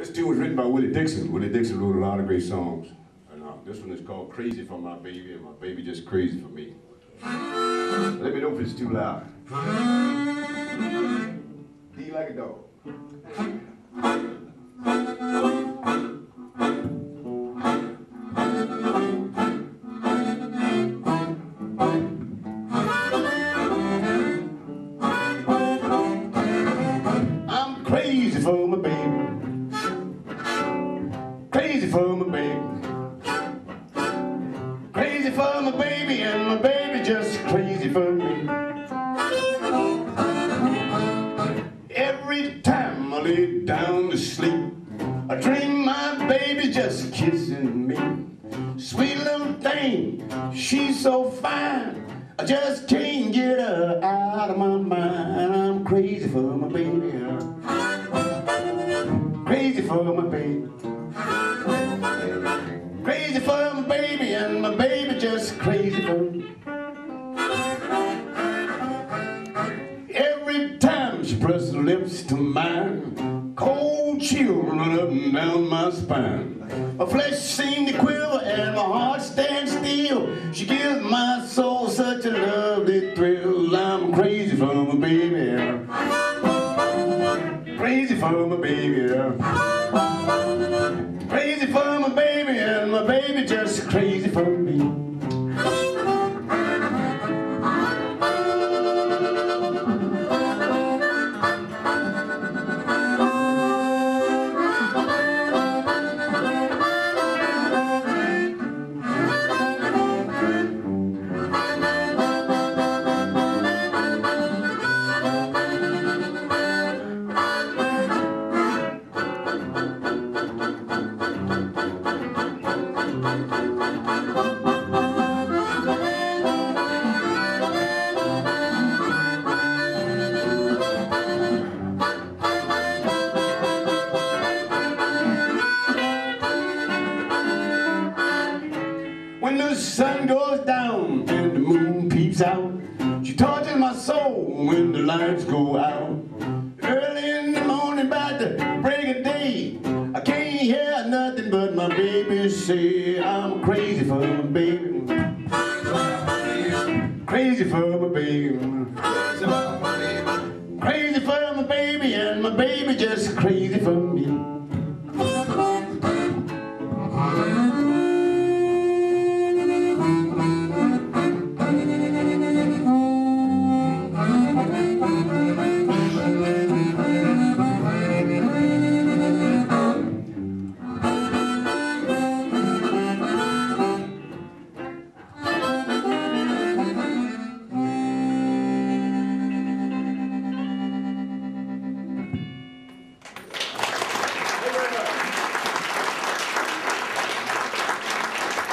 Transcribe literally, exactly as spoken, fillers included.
This tune was written by Willie Dixon. Willie Dixon wrote a lot of great songs. And uh, this one is called Crazy for My Baby, and my baby just crazy for me. Let me know if it's too loud. D like a dog. Crazy for my baby, crazy for my baby, crazy for my baby, and my baby just crazy for me. Every time I lay down to sleep, I dream my baby just kissing me. Sweet little thing, she's so fine, I just can't get her out of my mind. I'm crazy for my baby, crazy for my baby, crazy for my baby, and my baby just crazy for me. Every time she presses her lips to mine, cold chill run up and down my spine. My flesh seems to quiver and my heart stands still. She gives my soul such a lovely thrill. I'm crazy for my baby. Crazy for my baby, yeah. Crazy for my baby, and my baby just crazy for me. The sun goes down and the moon peeps out. She tortures my soul when the lights go out. Early in the morning, about the break of day, I can't hear nothing but my baby say, I'm crazy for my baby. Crazy for my baby. Crazy for my baby, and my baby just crazy for me.